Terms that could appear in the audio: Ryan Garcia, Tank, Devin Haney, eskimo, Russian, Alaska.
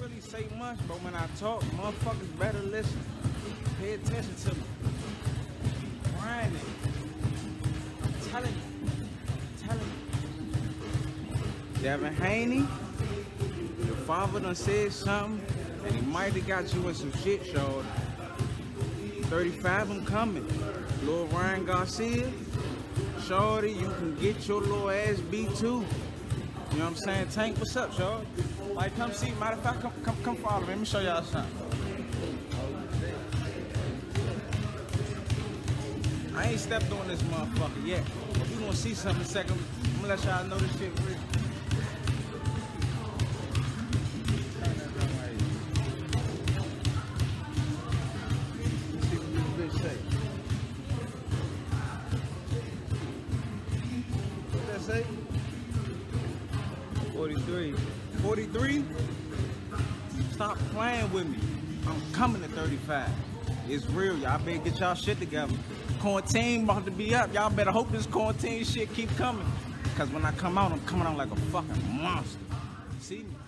really say much, but when I talk, motherfuckers better listen. Pay attention to me. I'm grinding. I'm telling you. Devin Haney, your father done said something, and he might have got you in some shit, y'all. 35, I'm coming. Little Ryan Garcia, shorty, you can get your little ass beat too. You know what I'm saying? Tank, what's up, y'all? Like, come see, matter of fact, come follow me. Let me show y'all something. I ain't stepped on this motherfucker yet. If you gonna see something in a second, I'm gonna let y'all know this shit real. Say 43. Stop playing with me. I'm coming to 35. It's real, y'all better get y'all shit together. Quarantine about to be up. Y'all better hope this quarantine shit keep coming, because when I come out, I'm coming out like a fucking monster. See me?